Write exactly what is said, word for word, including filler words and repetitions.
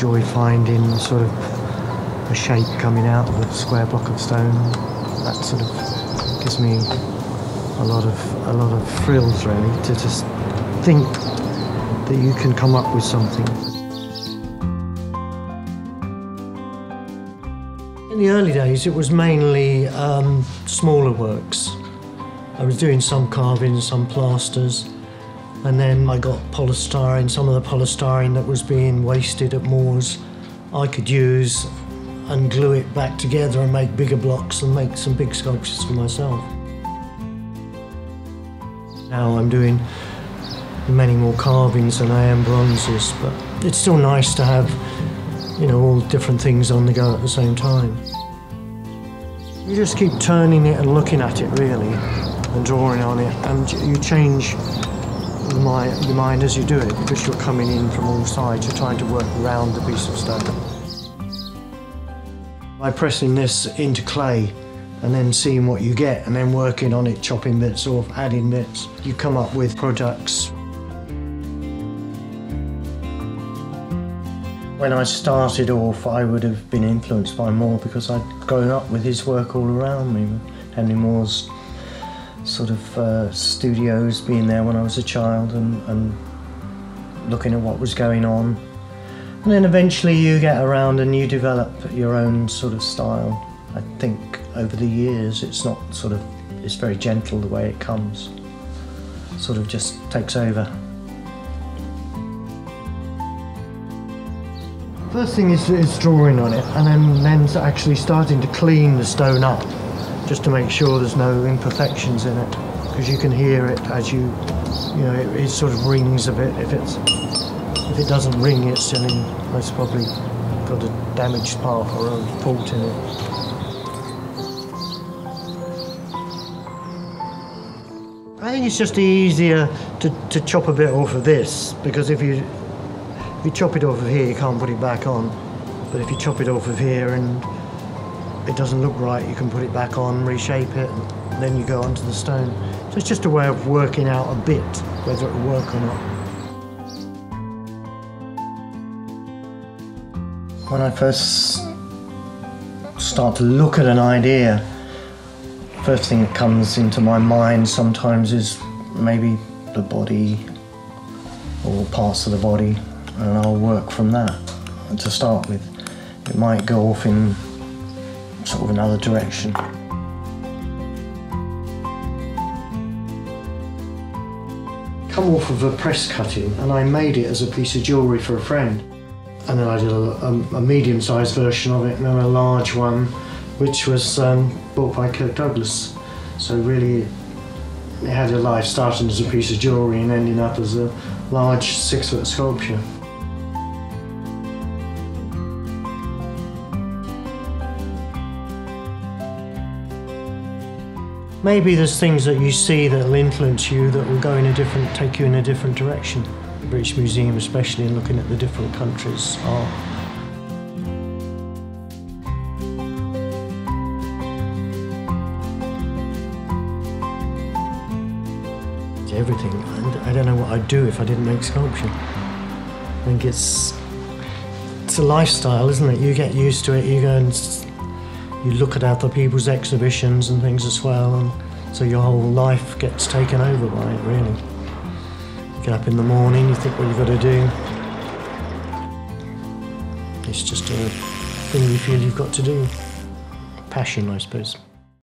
enjoy finding sort of a shape coming out of a square block of stone. That sort of gives me a lot of a lot of thrills, really, to just think that you can come up with something. In the early days, it was mainly um, smaller works. I was doing some carvings, some plasters, and then I got polystyrene. Some of the polystyrene that was being wasted at Moores, I could use and glue it back together and make bigger blocks and make some big sculptures for myself. Now I'm doing many more carvings than I am bronzes, but it's still nice to have, you know, all different things on the go at the same time. You just keep turning it and looking at it, really, and drawing on it, and you change your mind as you do it, because you're coming in from all sides, you're trying to work around the piece of stone. By pressing this into clay and then seeing what you get, and then working on it, chopping bits off, adding bits, you come up with products. When I started off, I would have been influenced by Moore because I'd grown up with his work all around me. Henry Moore's sort of uh, studios, being there when I was a child and, and looking at what was going on. And then eventually you get around and you develop your own sort of style. I think over the years it's not sort of, it's very gentle the way it comes. Sort of just takes over. First thing is, is drawing on it, and then, then actually starting to clean the stone up, just to make sure there's no imperfections in it, because you can hear it as you, you know, it, it sort of rings a bit. If it's, if it doesn't ring, it's in, it's probably got a damaged part or a fault in it. I think it's just easier to, to chop a bit off of this, because if you, if you chop it off of here, you can't put it back on. But if you chop it off of here and it doesn't look right, you can put it back on, reshape it, and then you go onto the stone. So it's just a way of working out a bit, whether it will work or not. When I first start to look at an idea, first thing that comes into my mind sometimes is maybe the body or parts of the body, and I'll work from that to start with. It might go off in sort of another direction. Come off of a press cutting, and I made it as a piece of jewellery for a friend. And then I did a, a, a medium-sized version of it, and then a large one, which was um, bought by Kirk Douglas. So really, it had a life starting as a piece of jewellery and ending up as a large six-foot sculpture. Maybe there's things that you see that will influence you, that will go in a different, take you in a different direction. The British Museum especially, in looking at the different countries' art. Everything. I don't know what I'd do if I didn't make sculpture. I think it's, it's a lifestyle, isn't it? You get used to it, you go and you look at other people's exhibitions and things as well, and so your whole life gets taken over by it, really. You get up in the morning, you think what you've got to do. It's just a thing you feel you've got to do. Passion, I suppose.